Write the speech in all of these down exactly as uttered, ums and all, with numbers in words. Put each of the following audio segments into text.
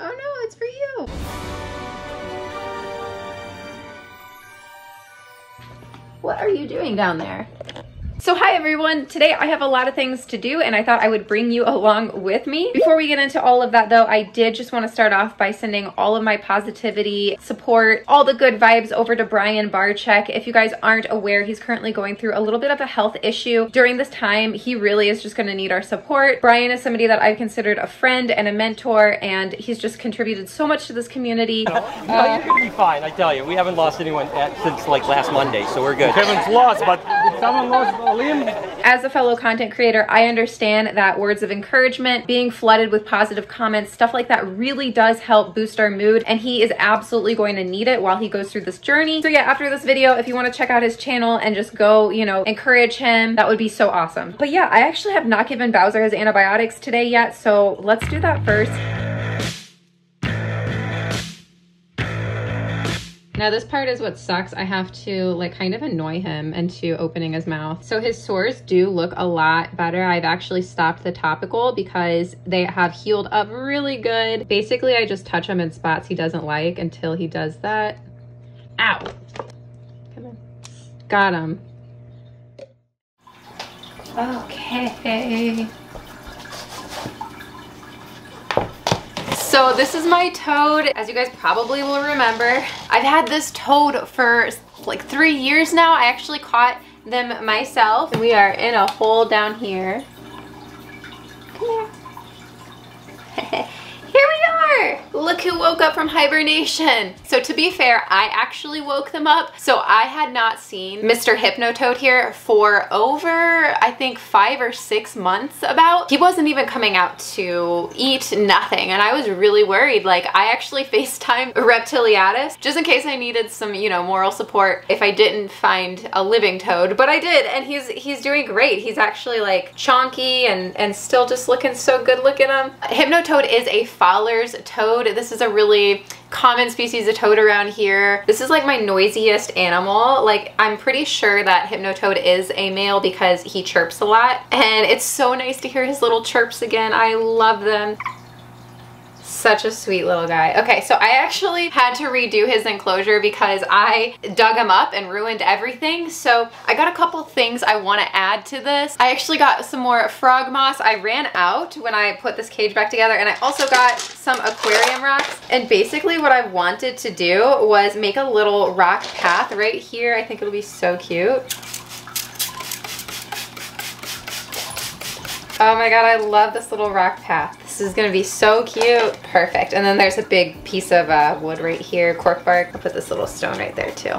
Oh no, it's for you! What are you doing down there? So hi everyone, today I have a lot of things to do and I thought I would bring you along with me. Before we get into all of that though, I did just want to start off by sending all of my positivity, support, all the good vibes over to Brian Barczyk. If you guys aren't aware, he's currently going through a little bit of a health issue. During this time, he really is just going to need our support. Brian is somebody that I've considered a friend and a mentor, and he's just contributed so much to this community. No, no uh, you're going to be fine, I tell you. We haven't lost anyone at, since like last Monday, so we're good. Kevin's lost, but someone lost. As a fellow content creator, I understand that words of encouragement, being flooded with positive comments, stuff like that really does help boost our mood, and he is absolutely going to need it while he goes through this journey. So yeah, after this video, if you want to check out his channel and just go, you know, encourage him, that would be so awesome. But yeah, I actually have not given Bowser his antibiotics today yet, so let's do that first. Now this part is what sucks. I have to like kind of annoy him into opening his mouth. So his sores do look a lot better. I've actually stopped the topical because they have healed up really good. Basically, I just touch him in spots he doesn't like until he does that. Ow. Come on. Got him. Okay. So this is my toad. As you guys probably will remember, I've had this toad for like three years now. I actually caught them myself. We are in a hole down here. Come here. Here we are! Look who woke up from hibernation. So to be fair, I actually woke them up. So I had not seen Mister Hypnotoad here for over, I think, five or six months about. He wasn't even coming out to eat, nothing. And I was really worried. Like, I actually FaceTimed Reptiliatus just in case I needed some, you know, moral support if I didn't find a living toad. But I did, and he's he's doing great. He's actually like chonky and, and still just looking so good. Look at him. Hypnotoad is a Fowler's toad. This is a really common species of toad around here. This is like my noisiest animal. Like, I'm pretty sure that Hypnotoad is a male because he chirps a lot, and it's so nice to hear his little chirps again. I love them. Such a sweet little guy. Okay, so I actually had to redo his enclosure because I dug him up and ruined everything. So I got a couple things I want to add to this. I actually got some more frog moss. I ran out when I put this cage back together, and I also got some aquarium rocks. And basically what I wanted to do was make a little rock path right here. I think it'll be so cute. Oh my god, I love this little rock path. This is gonna be so cute. Perfect. And then there's a big piece of uh, wood right here, cork bark. I'll put this little stone right there too.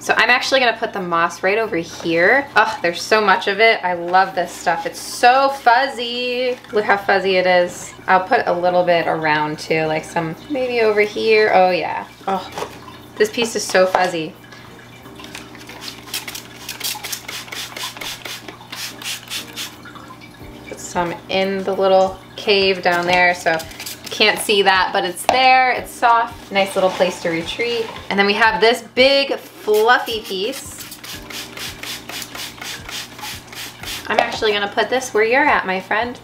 So I'm actually gonna put the moss right over here. Oh, there's so much of it. I love this stuff. It's so fuzzy. Look how fuzzy it is. I'll put a little bit around too, like some maybe over here. Oh yeah. Oh. This piece is so fuzzy. Put some in the little cave down there, so you can't see that, but it's there, it's soft. Nice little place to retreat. And then we have this big fluffy piece. I'm actually gonna put this where you're at, my friend.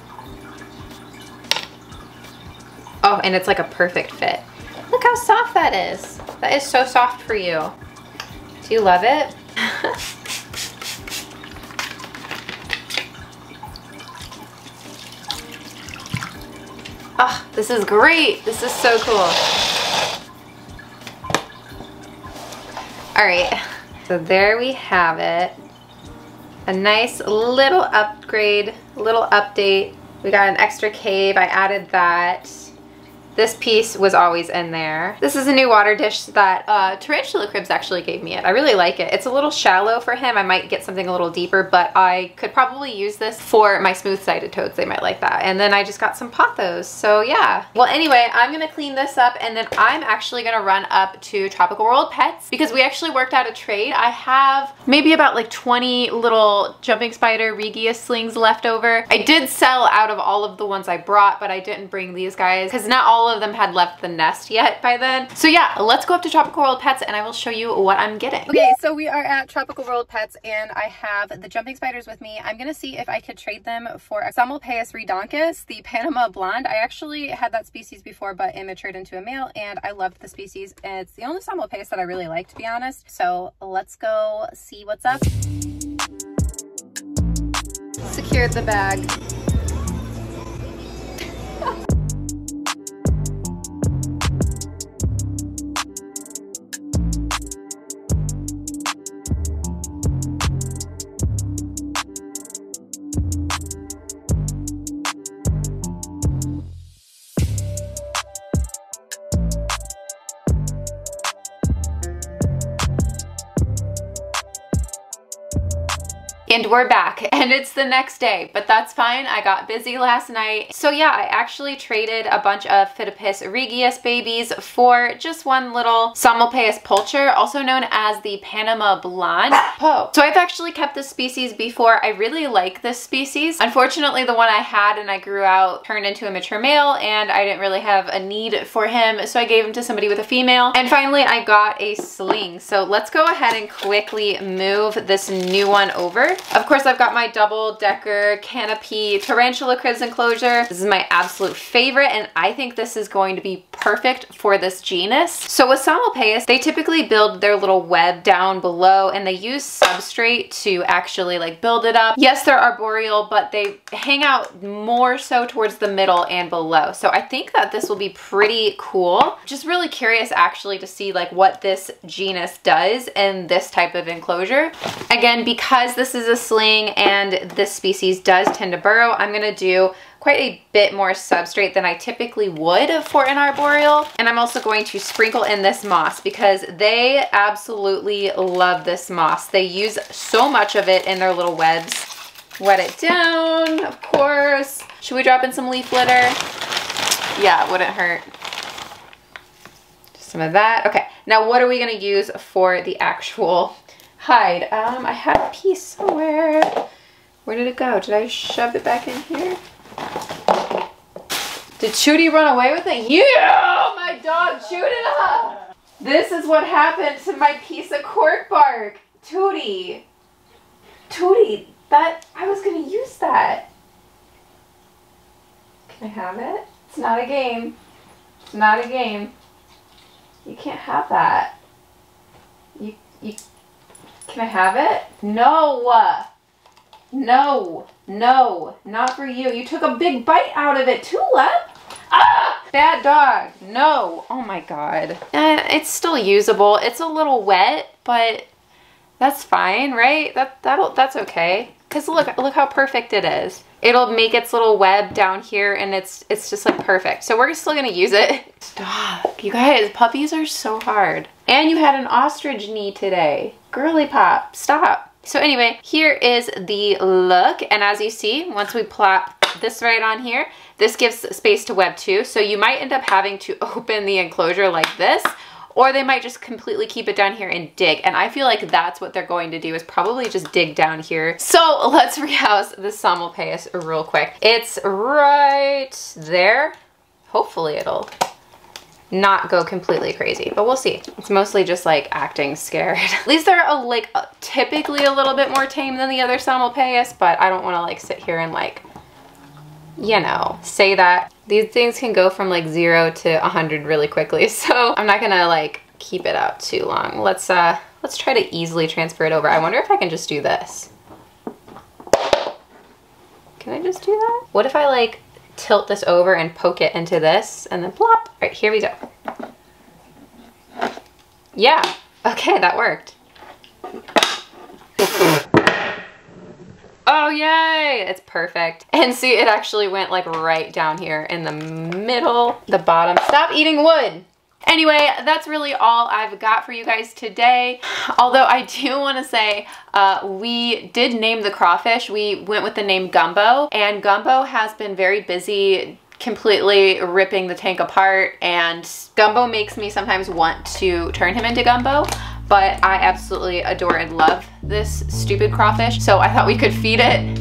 Oh, and it's like a perfect fit. Look how soft that is. That is so soft for you. Do you love it? Oh, this is great. This is so cool. All right, so there we have it. A nice little upgrade, little update. We got an extra cave. I added that. This piece was always in there. This is a new water dish that uh, Tarantula Cribs actually gave me it. I really like it. It's a little shallow for him. I might get something a little deeper, but I could probably use this for my smooth-sided toads. They might like that. And then I just got some pothos, so yeah. Well, anyway, I'm gonna clean this up, and then I'm actually gonna run up to Tropical World Pets because we actually worked out a trade. I have maybe about like twenty little jumping spider regia slings left over. I did sell out of all of the ones I brought, but I didn't bring these guys because not all all of them had left the nest yet by then. So yeah, let's go up to Tropical World Pets and I will show you what I'm getting. Okay, so we are at Tropical World Pets and I have the jumping spiders with me. I'm gonna see if I could trade them for a Psalmopoeus redoncus, the Panama blonde. I actually had that species before, but it matured into a male and I loved the species. It's the only Psalmopoeus that I really like, to be honest. So let's go see what's up. Secured the bag. And we're back and it's the next day, but that's fine. I got busy last night. So yeah, I actually traded a bunch of Phidippus regius babies for just one little Psalmopoeus pulcher, also known as the Panama blonde. Oh. So I've actually kept this species before. I really like this species. Unfortunately, the one I had and I grew out turned into a mature male and I didn't really have a need for him. So I gave him to somebody with a female. And finally I got a sling. So let's go ahead and quickly move this new one over. Of course, I've got my double-decker canopy tarantula cribs enclosure. This is my absolute favorite, and I think this is going to be perfect for this genus. So with Psalmopoeus, they typically build their little web down below, and they use substrate to actually like build it up. Yes, they're arboreal, but they hang out more so towards the middle and below. So I think that this will be pretty cool. Just really curious actually to see like what this genus does in this type of enclosure. Again, because this is a sling and this species does tend to burrow, I'm gonna do quite a bit more substrate than I typically would for an arboreal. And I'm also going to sprinkle in this moss because they absolutely love this moss. They use so much of it in their little webs. Wet it down, of course. Should we drop in some leaf litter? Yeah, it wouldn't hurt. Just some of that. Okay, now what are we gonna use for the actual hide? Um, I had a piece somewhere. Where did it go? Did I shove it back in here? Did Tootie run away with it? Yeah! My dog chewed it up! This is what happened to my piece of cork bark. Tootie. Tootie, that, I was gonna use that. Can I have it? It's not a game. It's not a game. You can't have that. You, you, Can I have it? No! No. No. Not for you. You took a big bite out of it, Tulip! Ah! Bad dog. No. Oh my god. Eh, it's still usable. It's a little wet, but that's fine, right? That, that'll, that's okay. Because look, look how perfect it is. It'll make its little web down here and it's it's just like perfect. So we're still gonna use it. Stop. You guys, puppies are so hard. And you had an ostrich knee today. Girly pop, stop. So anyway, here is the look. And as you see, once we plop this right on here, this gives space to web too. So you might end up having to open the enclosure like this, or they might just completely keep it down here and dig. And I feel like that's what they're going to do, is probably just dig down here. So let's rehouse the Psalmopoeus real quick. It's right there. Hopefully it'll not go completely crazy, but we'll see. It's mostly just like acting scared. At least they're a, like a, typically a little bit more tame than the other Psalmopoeus, but I don't wanna like sit here and like, you know, say that. These things can go from like zero to a hundred really quickly, so I'm not gonna like keep it out too long. Let's uh, let's try to easily transfer it over. I wonder if I can just do this. Can I just do that? What if I like tilt this over and poke it into this and then plop? All right, here we go. Yeah, okay, that worked. Oh, yay! It's perfect. And see, it actually went like right down here in the middle, the bottom. Stop eating wood! Anyway, that's really all I've got for you guys today. Although I do want to say uh, we did name the crawfish. We went with the name Gumbo, and Gumbo has been very busy completely ripping the tank apart, and Gumbo makes me sometimes want to turn him into Gumbo. But I absolutely adore and love this stupid crawfish, so I thought we could feed it.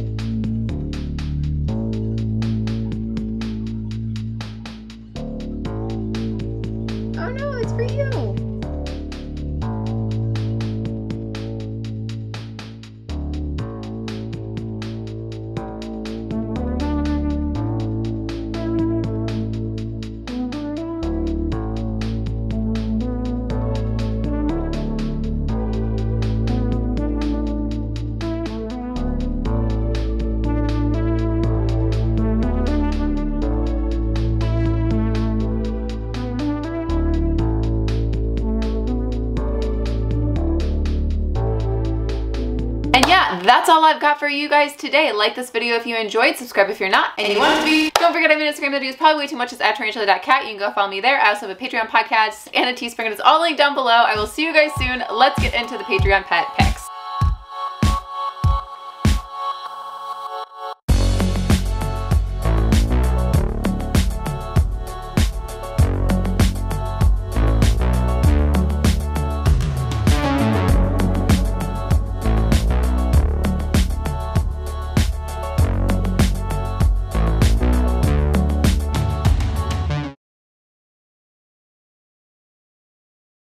And yeah, that's all I've got for you guys today. Like this video if you enjoyed, subscribe if you're not, and you want to be. Don't forget I have an Instagram that is probably way too much. It's at tarantula dot cat. You can go follow me there. I also have a Patreon podcast and a Teespring, and it's all linked down below. I will see you guys soon. Let's get into the Patreon pet pick.